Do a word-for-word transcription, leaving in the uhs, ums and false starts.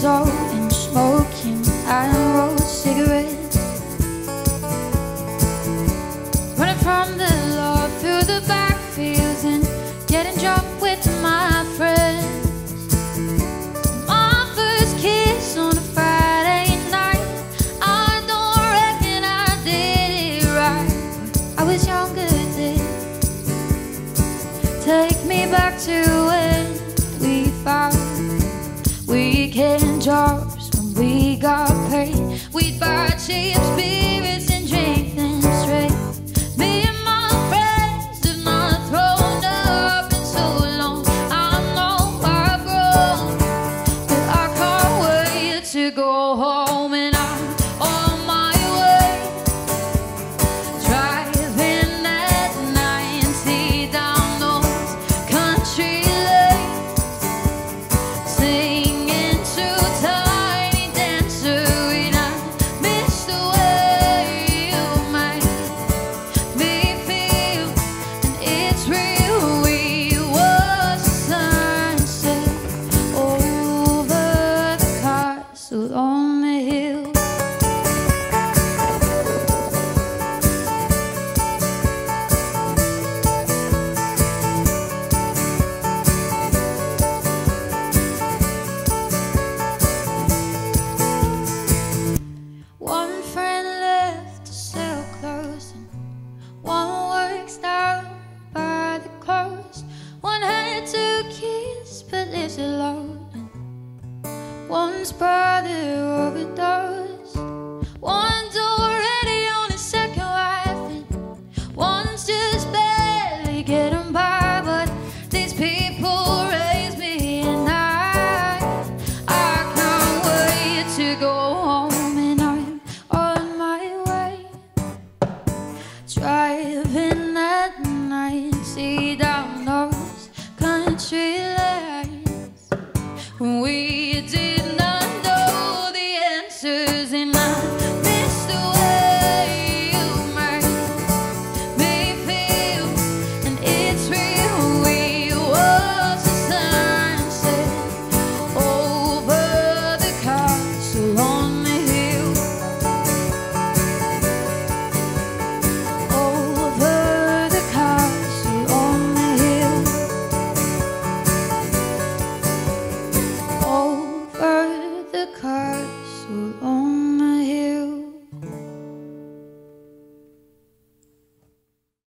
soul and smoking iron rolled cigarettes, running from the law through the backfields and getting drunk with my friends. My first kiss on a Friday night, I don't reckon I did it right. I was younger then. Take me back to when we fought. Weekend jobs when we got paid, we'd buy cheap spirits and drink them straight. Me and my friends have not thrown up in so long. I know I've grown, but I can't wait to go home. And I'm on my way, driving at ninety down those country lanes, singing on the hill. One friend left to sell clothes, and one works down by the coast. One had two kids but lives alone, and one's brother overdosed. One's already on his second wife, and one's just barely getting by. But these people raise me, and I I can't wait to go home. And I'm on my way, driving at ninety down those country lanes. When we